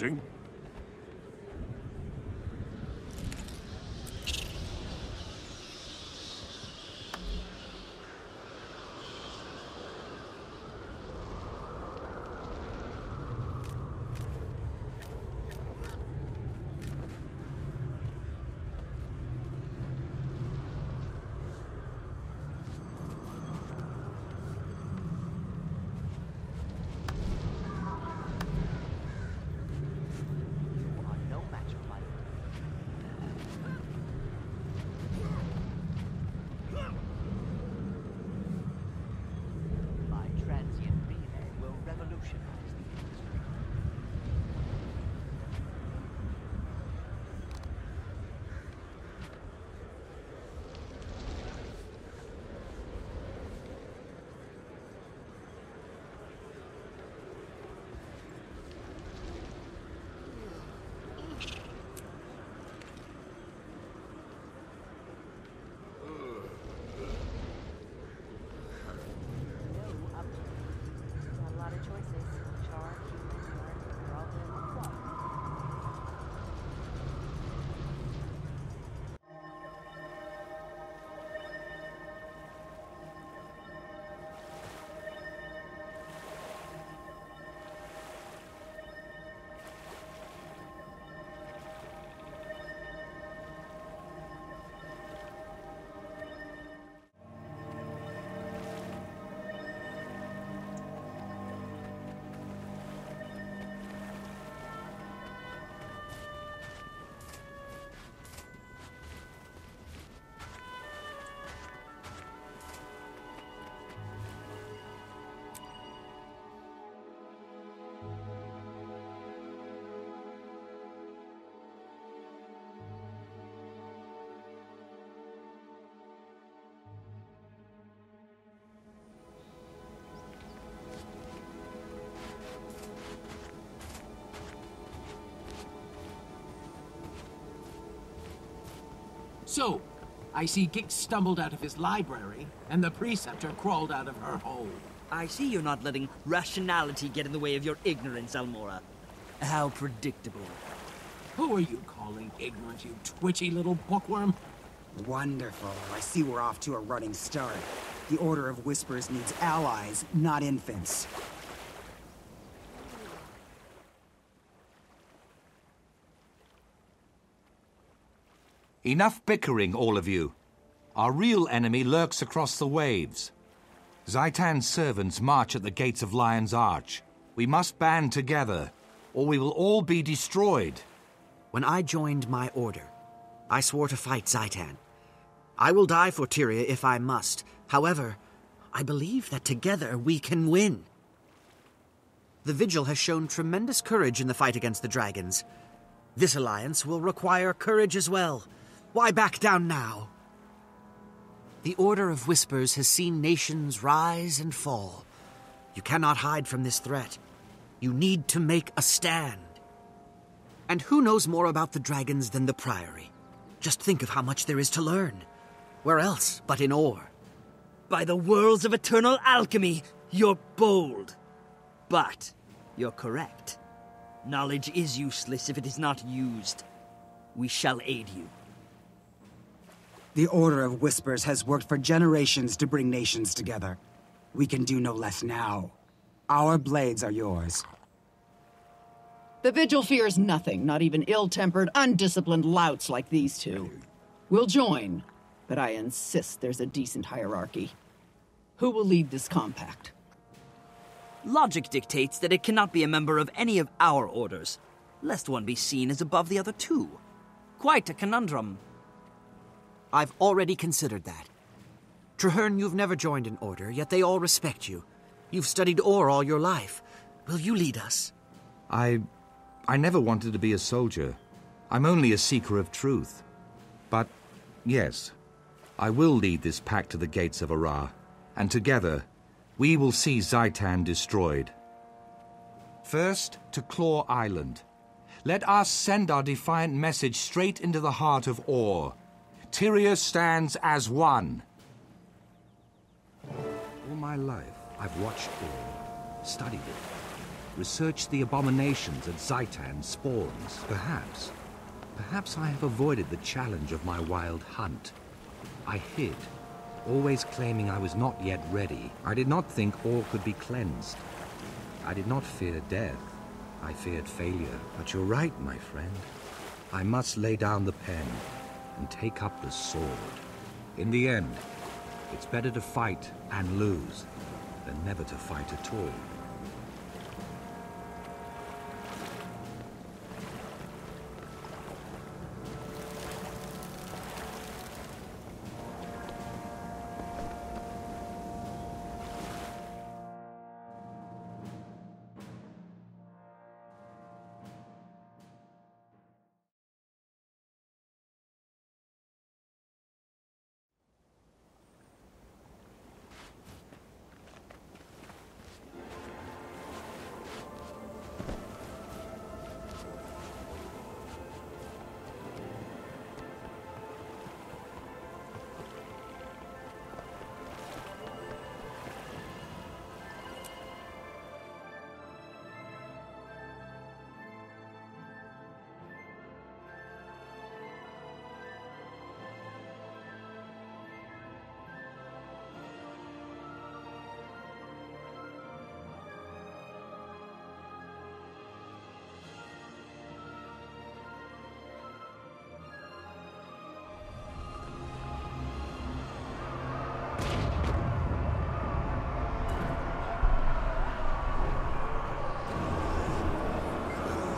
hunting. So, I see Gix stumbled out of his library, and the preceptor crawled out of her hole. I see you're not letting rationality get in the way of your ignorance, Almora. How predictable. Who are you calling ignorant, you twitchy little bookworm? Wonderful. I see we're off to a running start. The Order of Whispers needs allies, not infants. Enough bickering, all of you. Our real enemy lurks across the waves. Zhaitan's servants march at the gates of Lion's Arch. We must band together, or we will all be destroyed. When I joined my order, I swore to fight Zhaitan. I will die for Tyria if I must. However, I believe that together we can win. The Vigil has shown tremendous courage in the fight against the dragons. This alliance will require courage as well. Why back down now? The Order of Whispers has seen nations rise and fall. You cannot hide from this threat. You need to make a stand. And who knows more about the dragons than the Priory? Just think of how much there is to learn. Where else but in Orr? By the worlds of eternal alchemy, you're bold. But you're correct. Knowledge is useless if it is not used. We shall aid you. The Order of Whispers has worked for generations to bring nations together. We can do no less now. Our blades are yours. The Vigil fears nothing, not even ill-tempered, undisciplined louts like these two. We'll join, but I insist there's a decent hierarchy. Who will lead this compact? Logic dictates that it cannot be a member of any of our orders, lest one be seen as above the other two. Quite a conundrum. I've already considered that. Trahearne, you've never joined an order, yet they all respect you. You've studied Orr all your life. Will you lead us? I never wanted to be a soldier. I'm only a seeker of truth. But, yes, I will lead this pack to the gates of Orr, and together, we will see Zhaitan destroyed. First, to Claw Island. Let us send our defiant message straight into the heart of Orr. Tyria stands as one. All my life, I've watched Orr, studied it. researched the abominations at Zhaitan spawns. Perhaps I have avoided the challenge of my wild hunt. I hid, always claiming I was not yet ready. I did not think all could be cleansed. I did not fear death. I feared failure. But you're right, my friend. I must lay down the pen and take up the sword. In the end, it's better to fight and lose than never to fight at all.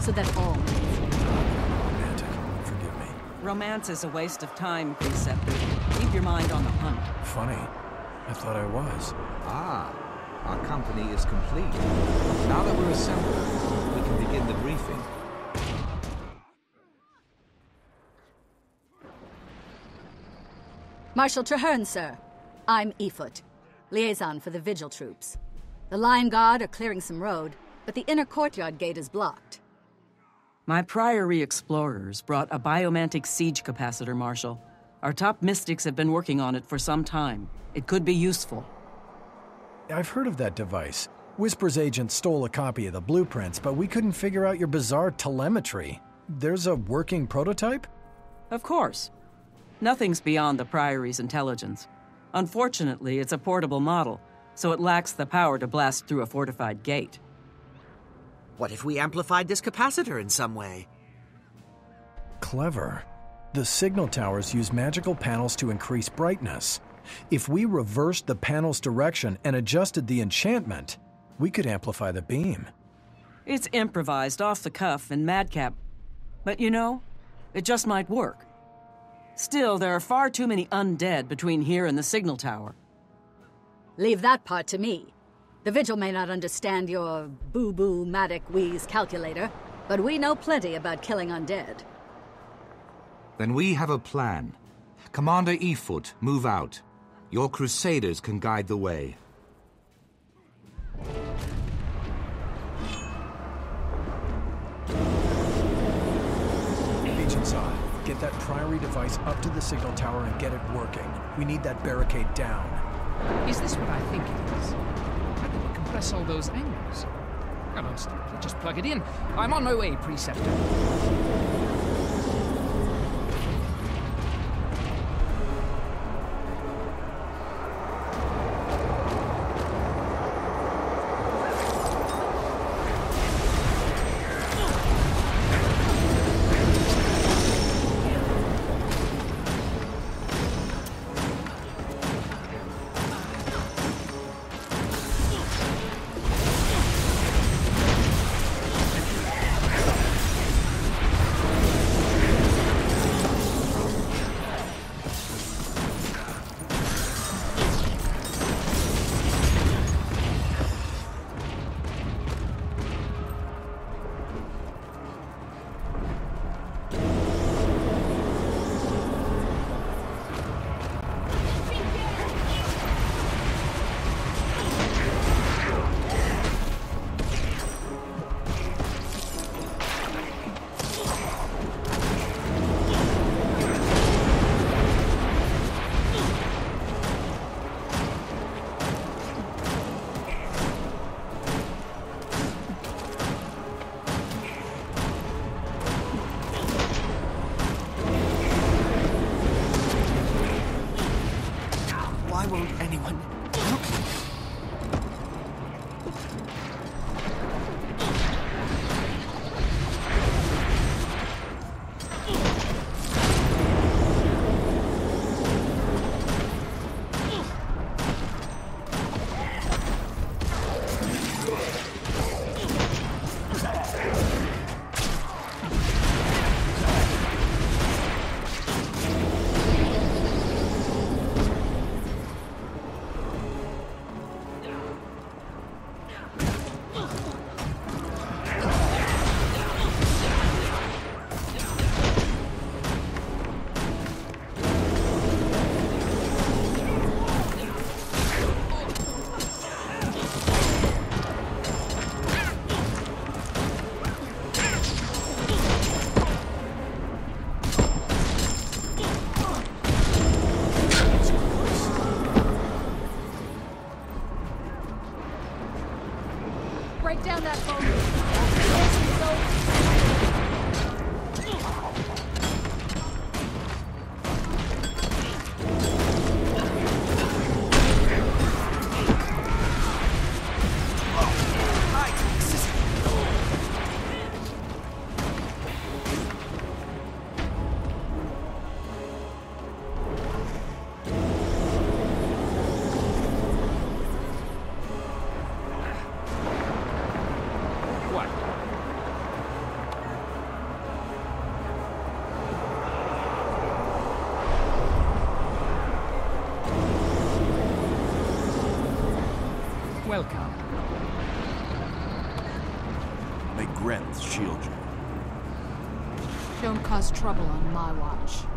So that all romantic, forgive me. Romance is a waste of time, Preceptor. Keep your mind on the hunt. Funny. I thought I was. Ah, our company is complete. Now that we're assembled, we can begin the briefing. Marshal Trahearne, sir. I'm Efut, liaison for the Vigil troops. The Lion Guard are clearing some road, but the inner courtyard gate is blocked. My Priory explorers brought a biomantic siege capacitor, Marshal. Our top mystics have been working on it for some time. It could be useful. I've heard of that device. Whisper's agent stole a copy of the blueprints, but we couldn't figure out your bizarre telemetry. There's a working prototype? Of course. Nothing's beyond the Priory's intelligence. Unfortunately, it's a portable model, so it lacks the power to blast through a fortified gate. What if we amplified this capacitor in some way? Clever. The signal towers use magical panels to increase brightness. If we reversed the panel's direction and adjusted the enchantment, we could amplify the beam. It's improvised, off the cuff, and madcap. But you know, it just might work. Still, there are far too many undead between here and the signal tower. Leave that part to me. The Vigil may not understand your boo-boo-matic-wheeze calculator, but we know plenty about killing undead. Then we have a plan. Commander Efut, move out. Your crusaders can guide the way. Agent Zod, get that Priory device up to the signal tower and get it working. We need that barricade down. Is this what I think it is? Press all those angles. Come on, Snap. Just plug it in. I'm on my way, Preceptor. Welcome. May Gretz shield you. Don't cause trouble on my watch.